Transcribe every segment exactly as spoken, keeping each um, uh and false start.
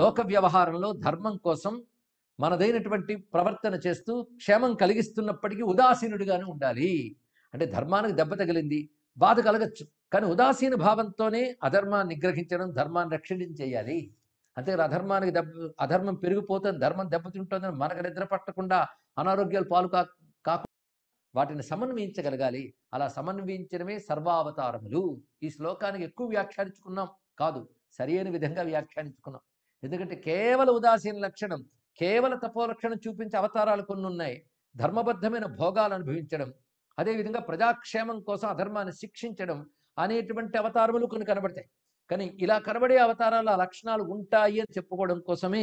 లోక వ్యవహారంలో ధర్మం కోసం మనదైనటువంటి ప్రవర్తన చేస్తూ క్షేమం కలిగిస్తున్నప్పటికీ ఉదాసీనుడిగానే ఉండాలి. అంటే ధర్మానికి దెబ్బ తగిలింది, బాధ కలగచ్చు, కానీ ఉదాసీన భావంతోనే అధర్మాన్ని నిగ్రహించడం, ధర్మాన్ని రక్షణ చేయాలి. అంతే అధర్మానికి దెబ్బ అధర్మం పెరిగిపోతుంది, ధర్మం దెబ్బతింటుందని మనకు నిద్ర పట్టకుండా అనారోగ్యాలు పాలు కాకుండా వాటిని సమన్వయించగలగాలి. అలా సమన్వయించడమే సర్వావతారములు. ఈ శ్లోకానికి ఎక్కువ వ్యాఖ్యానించుకున్నాం కాదు, సరైన విధంగా వ్యాఖ్యానించుకున్నాం. ఎందుకంటే కేవల ఉదాసీన లక్షణం, కేవల తపో లక్షణం చూపించే అవతారాలు కొన్ని ఉన్నాయి. ధర్మబద్ధమైన భోగాలు అనుభవించడం, అదేవిధంగా ప్రజాక్షేమం కోసం అధర్మాన్ని శిక్షించడం అనేటువంటి అవతారములు కొన్ని కనబడతాయి. కానీ ఇలా కనబడే అవతారాలు ఆ లక్షణాలు ఉంటాయి అని చెప్పుకోవడం కోసమే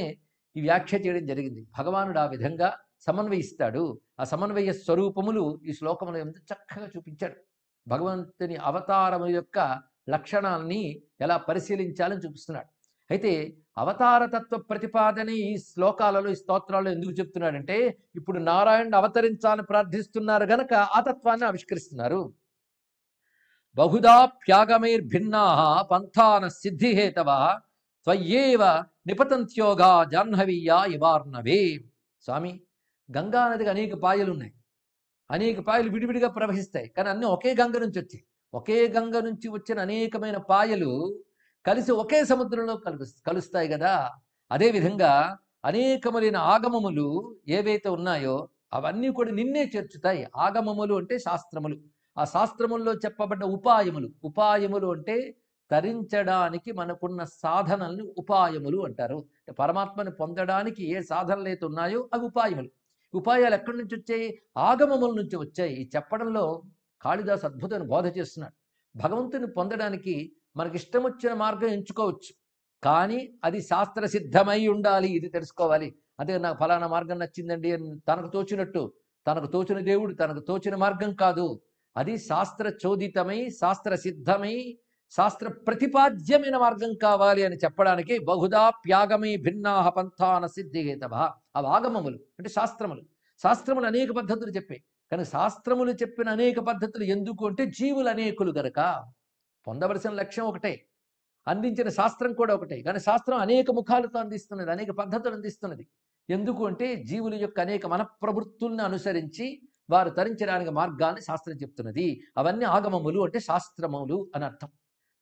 ఈ వ్యాఖ్య చేయడం జరిగింది. భగవానుడు ఆ విధంగా సమన్వయిస్తాడు. ఆ సమన్వయ స్వరూపములు ఈ శ్లోకముల మీద చక్కగా చూపించాడు. భగవంతుని అవతారము యొక్క లక్షణాలని ఎలా పరిశీలించాలని చూపిస్తున్నాడు. అయితే అవతారతత్వ ప్రతిపాదన ఈ శ్లోకాలలో ఈ స్తోత్రాల్లో ఎందుకు చెప్తున్నాడంటే, ఇప్పుడు నారాయణుడు అవతరించాలని ప్రార్థిస్తున్నారు గనక ఆ తత్వాన్ని ఆవిష్కరిస్తున్నారు. బహుధాప్యాగమైర్భిన్నా పంథాన సిద్ధిహేతవ త్వయ్యేవ నిపతంత్యోగా జాహ్నవీయా ఇవార్ణవే. స్వామి, గంగా నదికి అనేక పాయలు ఉన్నాయి, అనేక పాయలు విడివిడిగా ప్రవహిస్తాయి, కానీ అన్నీ ఒకే గంగ నుంచి వచ్చాయి. ఒకే గంగ నుంచి వచ్చిన అనేకమైన పాయలు కలిసి ఒకే సముద్రంలో కలు కలుస్తాయి కదా. అదేవిధంగా అనేకములైన ఆగమములు ఏవైతే ఉన్నాయో అవన్నీ కూడా నిన్నే చేర్చుతాయి. ఆగమములు అంటే శాస్త్రములు, ఆ శాస్త్రముల్లో చెప్పబడ్డ ఉపాయములు. ఉపాయములు అంటే తరించడానికి మనకున్న సాధనల్ని ఉపాయములు అంటారు. పరమాత్మని పొందడానికి ఏ సాధనలు అయితే ఉన్నాయో అవి ఉపాయములు. ఉపాయాలు ఎక్కడి నుంచి వచ్చాయి? ఆగమముల నుంచి వచ్చాయి. ఈ చెప్పడంలో కాళిదాసు అద్భుతాన్ని బోధ చేస్తున్నాడు. భగవంతుని పొందడానికి మనకి ఇష్టం వచ్చిన మార్గం ఎంచుకోవచ్చు, కానీ అది శాస్త్రసిద్ధమై ఉండాలి. ఇది తెలుసుకోవాలి. అదే నాకు ఫలానా మార్గం నచ్చిందండి అని తనకు తోచినట్టు, తనకు తోచిన దేవుడు తనకు తోచిన మార్గం కాదు, అది శాస్త్ర చోదితమై శాస్త్రసిద్ధమై శాస్త్ర ప్రతిపాద్యమైన మార్గం కావాలి అని చెప్పడానికి బహుదా ప్యాగమై భిన్నాహ పంథాన సిద్ధిహేతవ. అవి ఆగమములు అంటే శాస్త్రములు. శాస్త్రములు అనేక పద్ధతులు చెప్పాయి, కానీ శాస్త్రములు చెప్పిన అనేక పద్ధతులు ఎందుకు అంటే జీవులు అనేకులు గనక. పొందవలసిన లక్ష్యం ఒకటే, అందించిన శాస్త్రం కూడా ఒకటే, కానీ శాస్త్రం అనేక ముఖాలతో అందిస్తున్నది, అనేక పద్ధతులు అందిస్తున్నది. ఎందుకు అంటే జీవుల యొక్క అనేక మనప్రవృత్తుల్ని అనుసరించి వారు తరించడానికి మార్గాన్ని శాస్త్రం చెప్తున్నది. అవన్నీ ఆగమములు అంటే శాస్త్రములు అని అర్థం.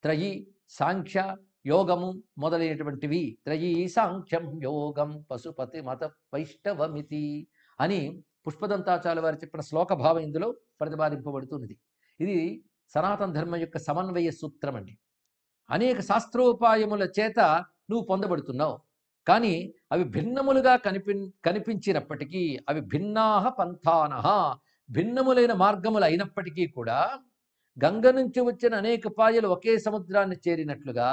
త్రయి సాంఖ్య యోగము మొదలైనటువంటివి, త్రయీ సాంఖ్యం యోగం పశుపతి మత వైష్ణవమితి అని పుష్పదంతాచార్య వారు చెప్పిన శ్లోక భావం ఇందులో ప్రతిపాదింపబడుతున్నది. ఇది సనాతన ధర్మం యొక్క సమన్వయ సూత్రం అండి. అనేక శాస్త్రోపాయముల చేత నువ్వు పొందబడుతున్నావు, కానీ అవి భిన్నములుగా కనిపి కనిపించినప్పటికీ అవి భిన్నాహ పంథానహ భిన్నములైన మార్గములు అయినప్పటికీ కూడా గంగ నుంచి వచ్చిన అనేక పాయలు ఒకే సముద్రాన్ని చేరినట్లుగా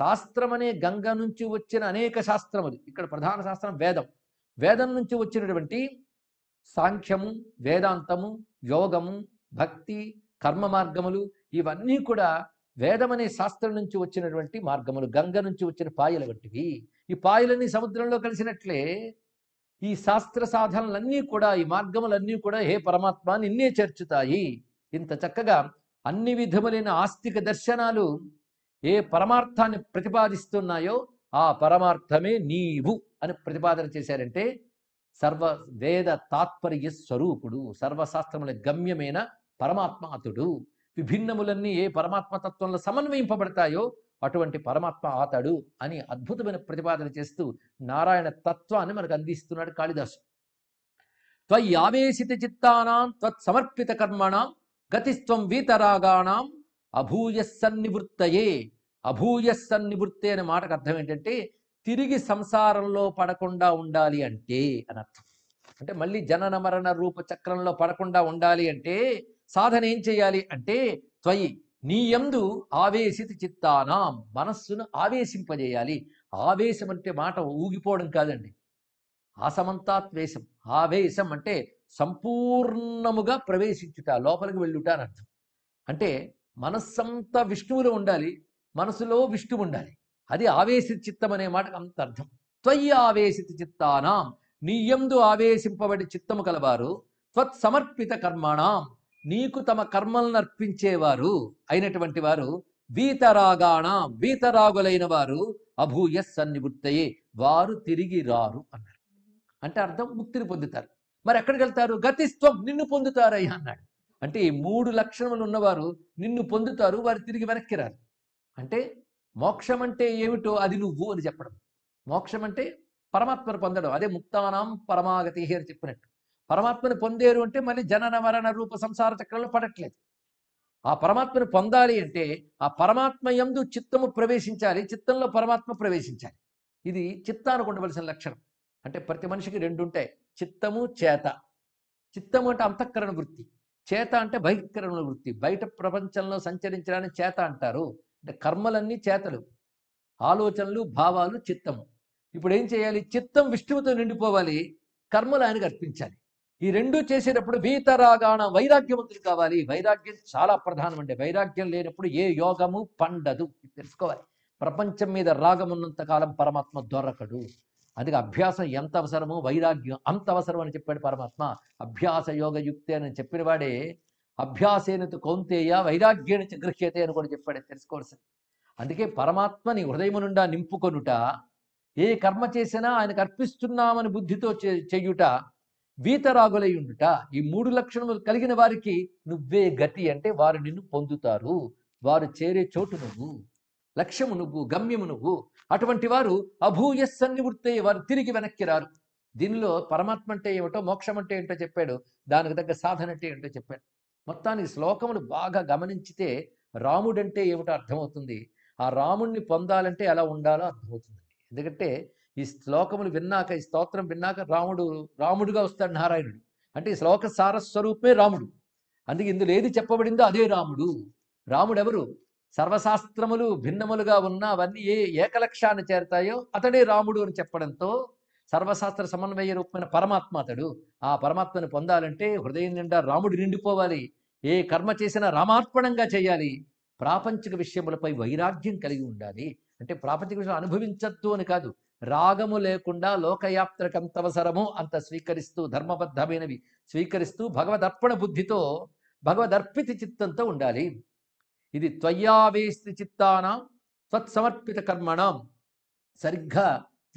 శాస్త్రం అనే గంగ నుంచి వచ్చిన అనేక శాస్త్రములు. ఇక్కడ ప్రధాన శాస్త్రం వేదం. వేదం నుంచి వచ్చినటువంటి సాంఖ్యము, వేదాంతము, యోగము, భక్తి, కర్మ మార్గములు ఇవన్నీ కూడా వేదం అనే శాస్త్రం నుంచి వచ్చినటువంటి మార్గములు, గంగ నుంచి వచ్చిన పాయల వంటివి. ఈ పాయలన్నీ సముద్రంలో కలిసినట్లే ఈ శాస్త్ర సాధనలన్నీ కూడా, ఈ మార్గములన్నీ కూడా హే పరమాత్మ నిన్నే చేర్చుతాయి. ఇంత చక్కగా అన్ని విధములైన ఆస్తిక దర్శనాలు ఏ పరమార్థాన్ని ప్రతిపాదిస్తున్నాయో ఆ పరమార్థమే నీవు అని ప్రతిపాదన చేశారంటే సర్వ వేద తాత్పర్య స్వరూపుడు, సర్వశాస్త్రముల గమ్యమైన పరమాత్మాతుడు. విభిన్నములన్నీ ఏ పరమాత్మతత్వంలో సమన్వయింపబడతాయో అటువంటి పరమాత్మ ఆతాడు అని అద్భుతమైన ప్రతిపాదన చేస్తూ నారాయణ తత్వాన్ని మనకు అందిస్తున్నాడు కాళిదాసు. త్వయావేశిత చిత్తానాం త్వత్సమర్పిత కర్మణాం గతిస్త్వం వీతరాగాణం అభూయస్సన్నివృత్తయే. అభూయస్సన్నివృత్తే అనే మాటకు అర్థం ఏంటంటే తిరిగి సంసారంలో పడకుండా ఉండాలి అంటే అని అర్థం. అంటే మళ్ళీ జనన మరణ రూప చక్రంలో పడకుండా ఉండాలి అంటే సాధన ఏం చేయాలి అంటే త్వయి నీయందు ఆవేశిత చిత్తానాం మనస్సును ఆవేశింపజేయాలి. ఆవేశం అంటే మాట ఊగిపోవడం కాదండి, ఆసమంతాత్వేశం. ఆవేశం అంటే సంపూర్ణముగా ప్రవేశించుట, లోపలికి వెళ్ళుట అని అర్థం. అంటే మనస్సంతా విష్ణువులో ఉండాలి, మనసులో విష్ణువు ఉండాలి. అది ఆవేశిత చిత్తం అనే మాటకు అంత అర్థం. త్వయి ఆవేశిత చిత్తానాం నీయందు ఆవేశింపబడి చిత్తము కలవారు, త్వత్ సమర్పిత కర్మాణం నీకు తమ కర్మలను అర్పించేవారు అయినటువంటి వారు, వీతరాగాణ వీతరాగులైన వారు, అభూయ సన్నివృత్తయే వారు తిరిగి రారు అన్నాడు. అంటే అర్థం ముక్తిని పొందుతారు. మరి ఎక్కడికి వెళ్తారు? గతిస్త్వం నిన్ను పొందుతారయ్యా అన్నాడు. అంటే ఈ మూడు లక్షణములు ఉన్నవారు నిన్ను పొందుతారు, వారు తిరిగి వెనక్కి రారు. అంటే మోక్షం అంటే ఏమిటో అది నువ్వు అని చెప్పడం. మోక్షం అంటే పరమాత్మను పొందడం, అదే ముక్తానాం పరమాగతి అని చెప్పినట్టు. పరమాత్మను పొందేరు అంటే మళ్ళీ జనన మరణ రూప సంసార చక్రంలో పడట్లేదు. ఆ పరమాత్మను పొందాలి అంటే ఆ పరమాత్మ యందు చిత్తము ప్రవేశించాలి, చిత్తంలో పరమాత్మ ప్రవేశించాలి. ఇది చిత్తానికి ఉండవలసిన లక్షణం. అంటే ప్రతి మనిషికి రెండు ఉంటాయి, చిత్తము చేత. చిత్తము అంటే అంతఃకరణ వృత్తి, చేత అంటే బహిష్కరణ వృత్తి. బయట ప్రపంచంలో సంచరించడానికి చేత అంటారు. అంటే కర్మలన్నీ చేతలు, ఆలోచనలు భావాలు చిత్తము. ఇప్పుడు ఏం చేయాలి? చిత్తం విష్ణువుతో నిండిపోవాలి, కర్మలు ఆయనకు అర్పించాలి. ఈ రెండు చేసేటప్పుడు భీతరాగాణ వైరాగ్యవంతులు కావాలి. వైరాగ్యం చాలా ప్రధానం అండి. వైరాగ్యం లేనప్పుడు ఏ యోగము పండదు, తెలుసుకోవాలి. ప్రపంచం మీద రాగం ఉన్నంతకాలం పరమాత్మ దొరకడు. అందుకే అభ్యాసం ఎంత అవసరమో వైరాగ్యం అంత అవసరం అని చెప్పాడు పరమాత్మ. అభ్యాస యోగ యుక్తే అని చెప్పిన వాడే అభ్యాసేనతు కౌంతేయ వైరాగ్యేణ చ గృహ్యతే అని కూడా చెప్పాడు, తెలుసుకోవాల్సింది. అందుకే పరమాత్మని హృదయం నుండా నింపుకొనుట, ఏ కర్మ చేసినా ఆయనకు అర్పిస్తున్నామని బుద్ధితో చెయ్యుట, వీతరాగులై ఉండుట, ఈ మూడు లక్షణములు కలిగిన వారికి నువ్వే గతి. అంటే వారు నిన్ను పొందుతారు, వారు చేరే చోటు నువ్వు, లక్ష్యము నువ్వు, గమ్యము నువ్వు. అటువంటి వారు అభూయ సన్నివృత్తయ్యే వారు తిరిగి వెనక్కి రారు. దీనిలో పరమాత్మ అంటే ఏమిటో, మోక్షం అంటే ఏంటో చెప్పాడు, దానికి తగ్గ సాధన అంటే ఏంటో చెప్పాడు. మొత్తానికి శ్లోకములు బాగా గమనించితే రాముడంటే ఏమిటో అర్థమవుతుంది. ఆ రాముణ్ణి పొందాలంటే ఎలా ఉండాలో అర్థమవుతుంది. ఎందుకంటే ఈ శ్లోకములు విన్నాక, ఈ స్తోత్రం విన్నాక రాముడు రాముడుగా వస్తాడు నారాయణుడు. అంటే ఈ శ్లోక సారస్వరూపమే రాముడు. అందుకే ఇందులో ఏది చెప్పబడిందో అదే రాముడు. రాముడు ఎవరు? సర్వశాస్త్రములు భిన్నములుగా ఉన్న అవన్నీ ఏ ఏకలక్ష్యాన్ని చేరతాయో అతడే రాముడు అని చెప్పడంతో సర్వశాస్త్ర సమన్వయ రూపమైన పరమాత్మ అతడు. ఆ పరమాత్మను పొందాలంటే హృదయం నిండా రాముడు నిండిపోవాలి, ఏ కర్మ చేసినా రామార్పణంగా చేయాలి, ప్రాపంచిక విషయములపై వైరాగ్యం కలిగి ఉండాలి. అంటే ప్రాపంచిక విషయం అనుభవించద్దు అని కాదు, రాగము లేకుండా లోకయాత్రకు ఎంత అవసరమో అంత స్వీకరిస్తూ, ధర్మబద్ధమైనవి స్వీకరిస్తూ, భగవదర్పణ బుద్ధితో భగవదర్పిత చిత్తంతో ఉండాలి. ఇది త్వయావేస్తి చిత్తానం త్వత్సమర్పిత కర్మణం. సరిగ్గా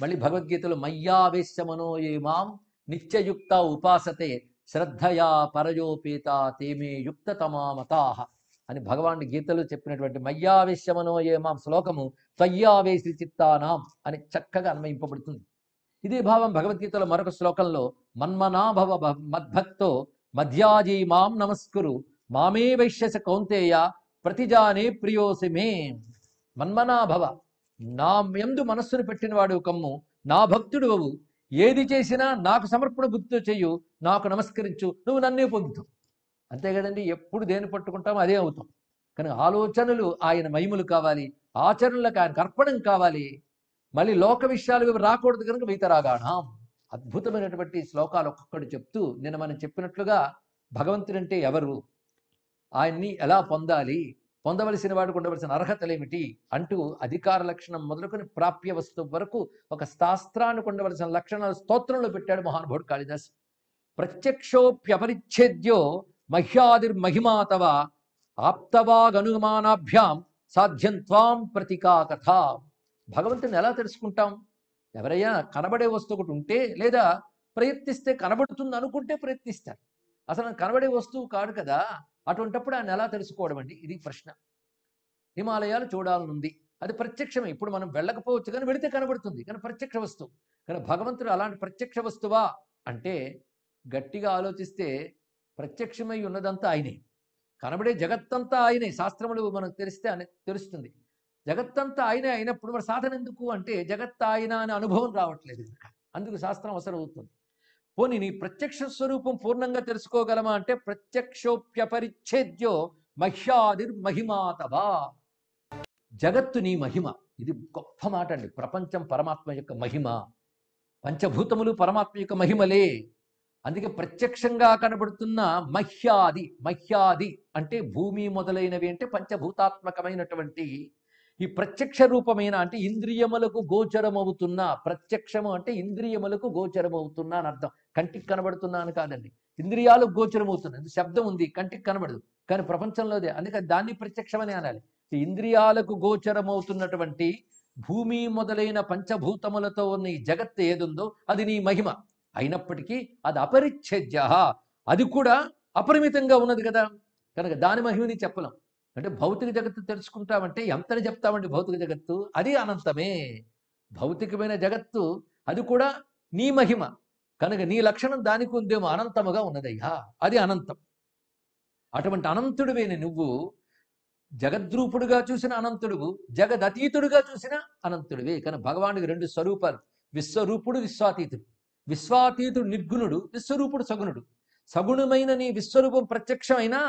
మళ్ళీ భగవద్గీతలో మయ్యావేశమనో ఏమాం నిత్యయుక్త ఉపాసతే శ్రద్ధయా పరయోపేత తేమే యుక్త తమామతాహ అని భగవాన్ గీతలో చెప్పినటువంటి మయ్యావేశమనో ఏమాం శ్లోకము త్వయ్యావేశి చిత్తానాం అని చక్కగా అన్వయింపబడుతుంది. ఇదే భావం భగవద్గీతలో మరొక శ్లోకంలో మన్మనాభవ మద్భక్తో మధ్యాజీ మాం నమస్కురు మామే వైశ్యస కౌంతేయ ప్రతిజానే ప్రియోసి మే. మన్మనాభవ, నా యందు మనస్సును పెట్టినవాడు కమ్ము, నా భక్తుడు అవు, ఏది చేసినా నాకు సమర్పణ బుద్ధితో చెయ్యు, నాకు నమస్కరించు, నువ్వు నన్నే పొందుతావు. అంతే కదండి, ఎప్పుడు దేని పట్టుకుంటామో అదే అవుతాం. కానీ ఆలోచనలు ఆయన మహిమలు కావాలి, ఆచరణలకు ఆయనకు అర్పణం కావాలి, మళ్ళీ లోక విషయాలు రాకూడదు. కనుక వీతరాగాణం అద్భుతమైనటువంటి శ్లోకాలు ఒక్కొక్కటి చెప్తూ నిన్న మనం చెప్పినట్లుగా భగవంతుడంటే ఎవరు, ఆయన్ని ఎలా పొందాలి, పొందవలసిన వాడికి ఉండవలసిన అర్హతలు ఏమిటి అంటూ అధికార లక్షణం మొదలుకొని ప్రాప్య వస్తువు వరకు ఒక శాస్త్రానికి ఉండవలసిన లక్షణాలు స్తోత్రంలో పెట్టాడు మహానుభావుడు కాళిదాస్. ప్రత్యక్షోప్యపరిచ్ఛేద్యో మహ్యాదిర్మహిమాతవ ఆప్తవాగనుమానాభ్యాం సాధ్యం త్వాం ప్రతికా కథ. భగవంతుని ఎలా తెలుసుకుంటాం? ఎవరైనా కనబడే వస్తువు ఒకటి ఉంటే, లేదా ప్రయత్నిస్తే కనబడుతుంది అనుకుంటే ప్రయత్నిస్తారు. అసలు కనబడే వస్తువు కాదు కదా, అటువంటిప్పుడు ఆయన ఎలా తెలుసుకోవడం అండి, ఇది ప్రశ్న. హిమాలయాలు చూడాలనుంది, అది ప్రత్యక్షమే. ఇప్పుడు మనం వెళ్ళకపోవచ్చు, కానీ వెళితే కనబడుతుంది, కానీ ప్రత్యక్ష వస్తువు. కానీ భగవంతుడు అలాంటి ప్రత్యక్ష వస్తువా అంటే గట్టిగా ఆలోచిస్తే ప్రత్యక్షమై ఉన్నదంతా ఆయనే, కనబడే జగత్తంతా ఆయనే. శాస్త్రములు మనకు తెలిస్తే అని తెలుస్తుంది, జగత్తంతా ఆయనే అయినప్పుడు మరి సాధన ఎందుకు అంటే జగత్ ఆయన అనే అనుభవం రావట్లేదు, అందుకు శాస్త్రం అవసరం అవుతుంది. పోనీ నీ ప్రత్యక్ష స్వరూపం పూర్ణంగా తెలుసుకోగలమా అంటే ప్రత్యక్షోప్యపరిచ్ఛేద్యో మహ్యాదిర్మహిమాతవా. జగత్తు నీ మహిమ. ఇది గొప్ప మాట అండి. ప్రపంచం పరమాత్మ యొక్క మహిమ, పంచభూతములు పరమాత్మ యొక్క మహిమలే. అందుకే ప్రత్యక్షంగా కనబడుతున్న మహ్యాది, మహ్యాది అంటే భూమి మొదలైనవి, అంటే పంచభూతాత్మకమైనటువంటి ఈ ప్రత్యక్ష రూపమైన అంటే ఇంద్రియములకు గోచరమవుతున్న, ప్రత్యక్షము అంటే ఇంద్రియములకు గోచరమవుతున్నా అని అర్థం. కంటికి కనబడుతున్నా అని కాదండి, ఇంద్రియాలకు గోచరమవుతున్నది. శబ్దం ఉంది, కంటికి కనబడదు, కానీ ప్రపంచంలోదే, అందుకే దాన్ని ప్రత్యక్షమని అనాలి. ఇంద్రియాలకు గోచరమవుతున్నటువంటి భూమి మొదలైన పంచభూతములతో ఉన్న ఈ జగత్తు ఏదుందో అది నీ మహిమ అయినప్పటికీ అది అపరిచ్ఛేద్య, అది కూడా అపరిమితంగా ఉన్నది కదా, కనుక దాని మహిమని చెప్పలేం. అంటే భౌతిక జగత్తు తెలుసుకుంటామంటే ఎంతని చెప్తామండి, భౌతిక జగత్తు అది అనంతమే, భౌతికమైన జగత్తు అది కూడా నీ మహిమ, కనుక నీ లక్షణం దానికి ఉందేమో అనంతముగా ఉన్నదయ్యా, అది అనంతం. అటువంటి అనంతుడివైన నువ్వు జగద్రూపుడుగా చూసిన అనంతుడువు, జగదతీతుడుగా చూసిన అనంతుడివే. కానీ భగవానుడికి రెండు స్వరూపాలు, విశ్వరూపుడు విశ్వాతీతుడు, విశ్వాతీతుడు నిర్గుణుడు, విశ్వరూపుడు సగుణుడు. సగుణమైన నీ విశ్వరూపం ప్రత్యక్షమైనా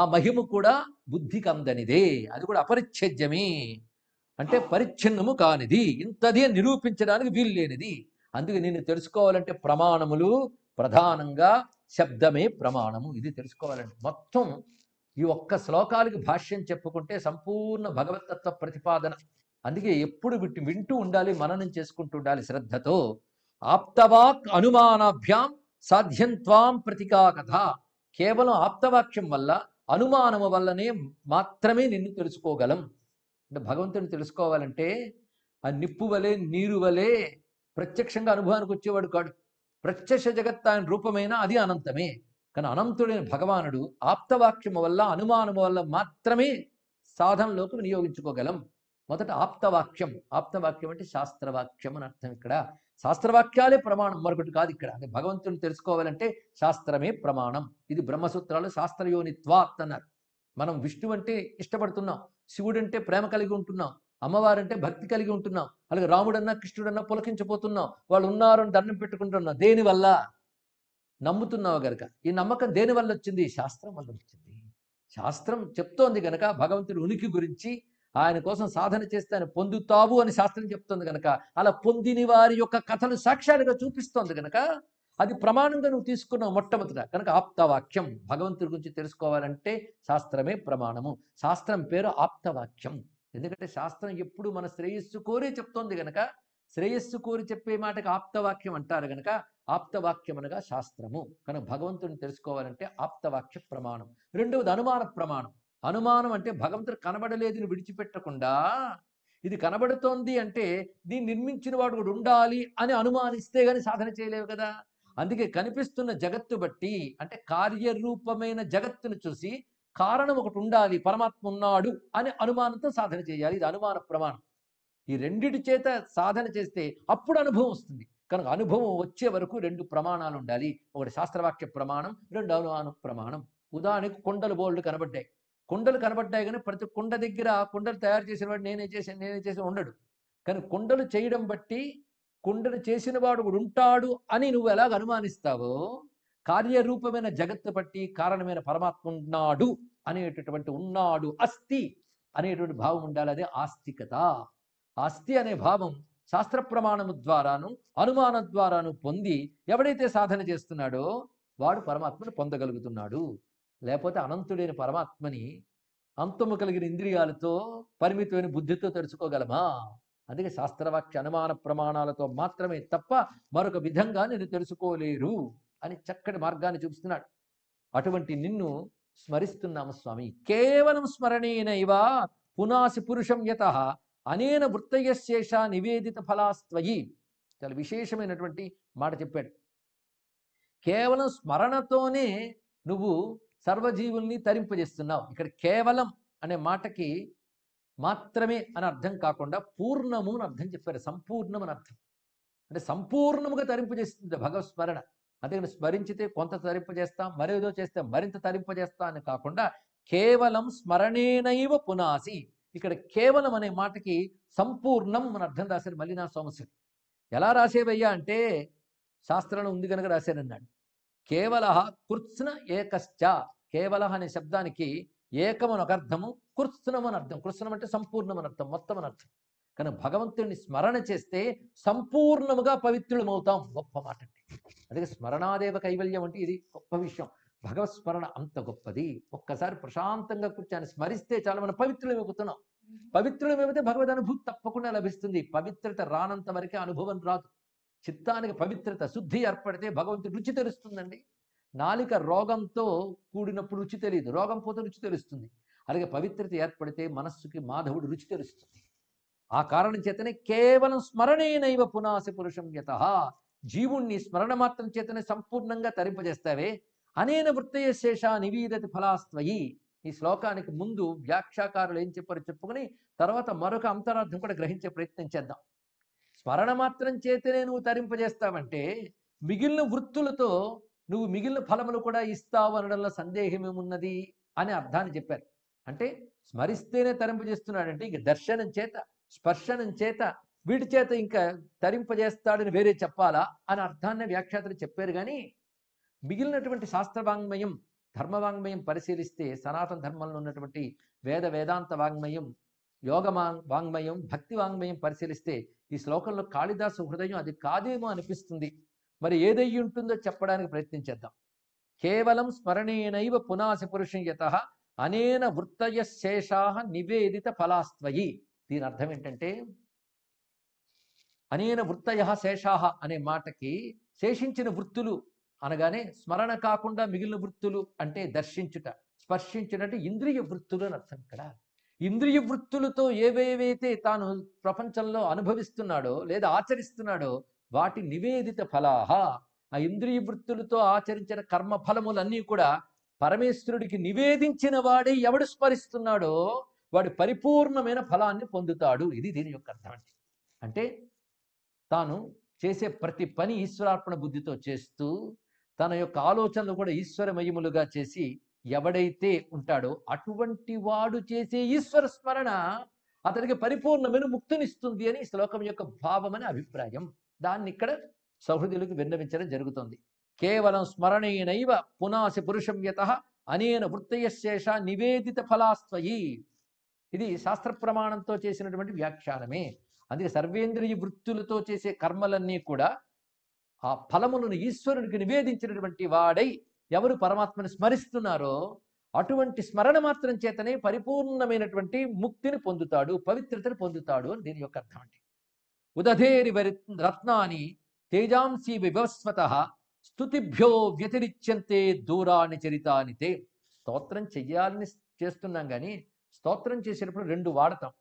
ఆ మహిమ కూడా బుద్ధికి అందనిదే, అది కూడా అపరిచ్ఛేద్యమే, అంటే పరిచ్ఛిన్నము కానిది, ఇంతది నిరూపించడానికి వీలు లేనిది. అందుకే నేను తెలుసుకోవాలంటే ప్రమాణములు, ప్రధానంగా శబ్దమే ప్రమాణము, ఇది తెలుసుకోవాలంటే. మొత్తం ఈ ఒక్క శ్లోకాలకి భాష్యం చెప్పుకుంటే సంపూర్ణ భగవతత్వ ప్రతిపాదన. అందుకే ఎప్పుడు వింటూ వింటూ ఉండాలి, మననం చేసుకుంటూ ఉండాలి శ్రద్ధతో. ఆప్తవాక్ అనుమానాభ్యాం సాధ్యంత్వాం ప్రతికా కథ, కేవలం ఆప్తవాక్యం వల్ల, అనుమానము వల్లనే మాత్రమే నిన్ను తెలుసుకోగలం. అంటే భగవంతుని తెలుసుకోవాలంటే ఆ నిప్పు వలె నీరు వలె ప్రత్యక్షంగా అనుభవానికి వచ్చేవాడు కాడు. ప్రత్యక్ష జగత్ ఆయన రూపమైనా అది అనంతమే, కానీ అనంతుడైన భగవానుడు ఆప్తవాక్యము వల్ల, అనుమానము వల్ల మాత్రమే సాధనలోకి వినియోగించుకోగలం. మొదట ఆప్తవాక్యం, ఆప్తవాక్యం అంటే శాస్త్రవాక్యం అని అర్థం. ఇక్కడ శాస్త్రవాక్యాలే ప్రమాణం, మరొకటి కాదు. ఇక్కడ అంటే భగవంతుని తెలుసుకోవాలంటే శాస్త్రమే ప్రమాణం. ఇది బ్రహ్మసూత్రాలు శాస్త్రయోనిత్వాత్ అన్నారు. మనం విష్ణు అంటే ఇష్టపడుతున్నాం, శివుడు అంటే ప్రేమ కలిగి ఉంటున్నాం, అమ్మవారంటే భక్తి కలిగి ఉంటున్నాం, అలాగే రాముడన్నా కృష్ణుడన్నా పులకించిపోతున్నాం, వాళ్ళు ఉన్నారని దండం పెట్టుకుంటున్నాం. దేనివల్ల నమ్ముతున్నావు గనక. ఈ నమ్మకం దేనివల్ల వచ్చింది? శాస్త్రం వల్ల వచ్చింది. శాస్త్రం చెప్తోంది గనక భగవంతుడి ఉనికి గురించి, ఆయన కోసం సాధన చేస్తే ఆయన పొందుతావు అని శాస్త్రం చెప్తోంది గనక, అలా పొందిని వారి యొక్క కథను సాక్ష్యాలుగా చూపిస్తోంది గనక అది ప్రమాణంగా నువ్వు తీసుకున్నావు మొట్టమొదట. కనుక ఆప్తవాక్యం, భగవంతుడి గురించి తెలుసుకోవాలంటే శాస్త్రమే ప్రమాణము. శాస్త్రం పేరు ఆప్తవాక్యం, ఎందుకంటే శాస్త్రం ఎప్పుడు మన శ్రేయస్సు కోరి చెప్తోంది గనక, శ్రేయస్సు కోరి చెప్పే మాటకి ఆప్తవాక్యం అంటారు గనక ఆప్తవాక్యం అనగా శాస్త్రము. కనుక భగవంతుడిని తెలుసుకోవాలంటే ఆప్తవాక్య ప్రమాణం. రెండవది అనుమాన ప్రమాణం. అనుమానం అంటే భగవంతుడు కనబడలేదని విడిచిపెట్టకుండా, ఇది కనబడుతోంది అంటే దీన్ని నిర్మించిన వాడు కూడా ఉండాలి అని అనుమానిస్తే కానీ సాధన చేయలేవు కదా. అందుకే కనిపిస్తున్న జగత్తు బట్టి, అంటే కార్యరూపమైన జగత్తును చూసి కారణం ఒకటి ఉండాలి, పరమాత్మ ఉన్నాడు అని అనుమానంతో సాధన చేయాలి. ఇది అనుమాన ప్రమాణం. ఈ రెండిటి చేత సాధన చేస్తే అప్పుడు అనుభవం వస్తుంది. కనుక అనుభవం వచ్చే వరకు రెండు ప్రమాణాలు ఉండాలి, ఒకటి శాస్త్రవాక్య ప్రమాణం, రెండు అనుమాన ప్రమాణం. ఉదాహరణకు కొండలు బోల్డ్ కనబడ్డాయి, కొండలు కనబడ్డాయి కానీ ప్రతి కొండ దగ్గర ఆ కొండలు తయారు చేసిన వాడు నేనే చేసాను నేనే చేసి ఉండడు. కానీ కొండలు చేయడం బట్టి కొండలు చేసిన వాడు కూడా ఉంటాడు అని నువ్వు ఎలాగ అనుమానిస్తావో, కార్యరూపమైన జగత్తు బట్టి కారణమైన పరమాత్మ ఉన్నాడు అనేటటువంటి, ఉన్నాడు అస్థి అనేటువంటి భావం ఉండాలి. అదే ఆస్తికత. ఆస్తి అనే భావం శాస్త్ర ప్రమాణము ద్వారాను అనుమానం ద్వారాను పొంది ఎవడైతే సాధన చేస్తున్నాడో వాడు పరమాత్మను పొందగలుగుతున్నాడు. లేకపోతే అనంతుడైన పరమాత్మని అంతము కలిగిన ఇంద్రియాలతో పరిమితమైన బుద్ధితో తెలుసుకోగలమా? అందుకే శాస్త్రవాక్య అనుమాన ప్రమాణాలతో మాత్రమే తప్ప మరొక విధంగా నిన్ను తెలుసుకోలేరు అని చక్కటి మార్గాన్ని చూపిస్తున్నాడు. అటువంటి నిన్ను స్మరిస్తున్నాము స్వామి. కేవలం స్మరణేనైవ పునాసి పురుషం యతః అనేన వృత్తయశేష నివేదిత ఫలాస్త్వయి. చాలా విశేషమైనటువంటి మాట చెప్పాడు. కేవలం స్మరణతోనే నువ్వు సర్వజీవుల్ని తరింపజేస్తున్నావు. ఇక్కడ కేవలం అనే మాటకి మాత్రమే అని అర్థం కాకుండా పూర్ణము అని అర్థం చెప్పారు, సంపూర్ణం అని అర్థం. అంటే సంపూర్ణముగా తరింపజేస్తుంది భగవత్ స్మరణ. అందుకని స్మరించితే కొంత తరింపజేస్తాం, మరేదో చేస్తే మరింత తరింపజేస్తాం అని కాకుండా కేవలం స్మరణేనైవ పునాసి. ఇక్కడ కేవలం అనే మాటకి సంపూర్ణం అని అర్థం రాశారు మల్లినా సోమశేఖర్. ఎలా రాసేవయ్యా అంటే శాస్త్రంలో ఉంది కనుక రాశారన్నాడు. కేవల కృత్స్న ఏకశ్చ, కేవల అనే శబ్దానికి ఏకమని ఒక అర్థము, కృత్స్నం అని అర్థం. కృత్స్నం అంటే సంపూర్ణం అని అర్థం, మొత్తం అని అర్థం. కానీ భగవంతుడిని స్మరణ చేస్తే సంపూర్ణముగా పవిత్రులమవుతాం. గొప్ప మాట అంటే అదే స్మరణాదేవ కైవల్యం అంటే. ఇది గొప్ప విషయం, భగవత్ స్మరణ అంత గొప్పది. ఒక్కసారి ప్రశాంతంగా కూర్చొని స్మరిస్తే చాలా మనం పవిత్రులమవుతున్నాం. పవిత్రులమైతే భగవద్ అనుభూతి తప్పకుండా లభిస్తుంది. పవిత్రత రానంత వరకే అనుభవం రాదు. చిత్తానికి పవిత్రత శుద్ధి ఏర్పడితే భగవంతుడి రుచి తెలుస్తుందండి. నాలిక రోగంతో కూడినప్పుడు రుచి తెలియదు, రోగం పోతే రుచి తెలుస్తుంది. అలాగే పవిత్రత ఏర్పడితే మనస్సుకి మాధవుడు రుచి తెలుస్తుంది. ఆ కారణం చేతనే కేవలం స్మరణేనైవ పునాసి పురుషం యతః జీవుణ్ణి స్మరణ మాత్రం చేతనే సంపూర్ణంగా తరింపజేస్తావే అనేన వృత్తయ శేషా నివీదతి ఫలాస్త్వయి। ఈ శ్లోకానికి ముందు వ్యాఖ్యాకారులు ఏం చెప్పారు చెప్పుకొని తర్వాత మరొక అంతరార్థం కూడా గ్రహించే ప్రయత్నం చేద్దాం। స్మరణ మాత్రం చేతనే నువ్వు తరింపజేస్తావంటే మిగిలిన వృత్తులతో నువ్వు మిగిలిన ఫలములు కూడా ఇస్తావు అనడంలో సందేహమేమున్నది అనే అర్థాన్ని చెప్పారు। అంటే స్మరిస్తేనే తరింపజేస్తున్నాడంటే ఇక దర్శనం చేత స్పర్శనం చేత వీటి చేత ఇంకా తరింపజేస్తాడని వేరే చెప్పాలా అని అర్థాన్ని వ్యాఖ్యాతలు చెప్పారు। కానీ మిగిలినటువంటి శాస్త్రవాంగ్మయం ధర్మవాంగ్మయం పరిశీలిస్తే సనాతన ధర్మంలో ఉన్నటువంటి వేద వేదాంత వాంగ్మయం యోగ వాంగ్మయం భక్తి వాంగ్మయం పరిశీలిస్తే ఈ శ్లోకంలో కాళిదాసు హృదయం అది కాదేమో అనిపిస్తుంది। మరి ఏదయ్యి ఉంటుందో చెప్పడానికి ప్రయత్నించేద్దాం। కేవలం స్మరణేనైవ పునాసి పురుషం యతః అనేన వృత్తయ శేషాః నివేదిత ఫలాస్త్వయి। దీని అర్థం ఏంటంటే అనేన వృత్తయః శేషాః అనే మాటకి శేషించిన వృత్తులు అనగానే స్మరణ కాకుండా మిగిలిన వృత్తులు అంటే దర్శించుట స్పర్శించుట అంటే ఇంద్రియ వృత్తులు అని అర్థం। ఇక్కడ ఇంద్రియ వృత్తులతో ఏవేవైతే తాను ప్రపంచంలో అనుభవిస్తున్నాడో లేదా ఆచరిస్తున్నాడో వాటి నివేదిత ఫలాహ ఆ ఇంద్రియ వృత్తులతో ఆచరించిన కర్మ ఫలములన్నీ కూడా పరమేశ్వరుడికి నివేదించిన వాడే ఎవడు స్మరిస్తున్నాడో వాడు పరిపూర్ణమైన ఫలాన్ని పొందుతాడు। ఇది దీని యొక్క అర్థం। అంటే తాను చేసే ప్రతి పని ఈశ్వరార్పణ బుద్ధితో చేస్తూ తన యొక్క ఆలోచనలు కూడా ఈశ్వరమయములుగా చేసి ఎవడైతే ఉంటాడో అటువంటి వాడు చేసే ఈశ్వర స్మరణ అతనికి పరిపూర్ణమైన ముక్తినిస్తుంది అని శ్లోకం యొక్క భావం అని అభిప్రాయం। దాన్ని ఇక్కడ సౌహృదులకు విన్నవించడం జరుగుతుంది। కేవలం స్మరణేనైవ పునాసి పురుషం యతః అనేన వృత్తయశేష నివేదిత ఫలాస్త్వయి। ఇది శాస్త్ర ప్రమాణంతో చేసినటువంటి వ్యాఖ్యానమే। అందుకే సర్వేంద్రియ వృత్తులతో చేసే కర్మలన్నీ కూడా ఆ ఫలములను ఈశ్వరునికి నివేదించినటువంటి వాడై ఎవరు పరమాత్మని స్మరిస్తున్నారో అటువంటి స్మరణ మాత్రం చేతనే పరిపూర్ణమైనటువంటి ముక్తిని పొందుతాడు పవిత్రతను పొందుతాడు అని దీని యొక్క అర్థం అండి। ఉదధేరి రత్నాని తేజాంసి వివస్వత స్తుతిభ్యో వ్యతిరిచ్యంతే దూరాన్ని చరితాని తే। స్తోత్రం చెయ్యాలని చేస్తున్నాం కానీ స్తోత్రం చేసేటప్పుడు రెండు వాడతాం,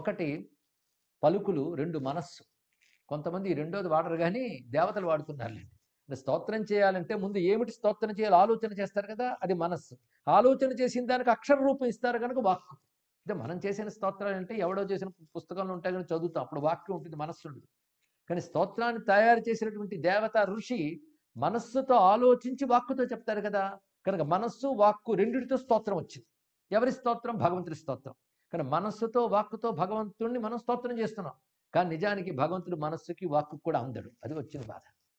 ఒకటి పలుకులు, రెండు మనస్సు। కొంతమంది రెండోది వాడరు కానీ దేవతలు వాడుతున్నారులేండి। స్తోత్రం చేయాలంటే ముందు ఏమిటి స్తోత్రం చేయాలి ఆలోచన చేస్తారు కదా, అది మనస్సు। ఆలోచన చేసిన దానికి అక్షర రూపం ఇస్తారు కనుక వాక్కు। అంటే మనం చేసిన స్తోత్రాలు అంటే ఎవడో చేసిన పుస్తకంలో ఉంటాయి కానీ చదువుతాం, అప్పుడు వాక్యం ఉంటుంది మనస్సు ఉంటుంది। కానీ స్తోత్రాన్ని తయారు చేసినటువంటి దేవత ఋషి మనస్సుతో ఆలోచించి వాక్కుతో చెప్తారు కదా, కనుక మనస్సు వాక్కు రెండిటితో స్తోత్రం వచ్చింది। ఎవరి స్తోత్రం? భగవంతుడి స్తోత్రం। కానీ మనస్సుతో వాక్కుతో భగవంతుడిని మనం స్తోత్రం చేస్తున్నాం, కానీ నిజానికి భగవంతుడు మనస్సుకి వాక్కు కూడా అందడు, అది వచ్చిన బాధ।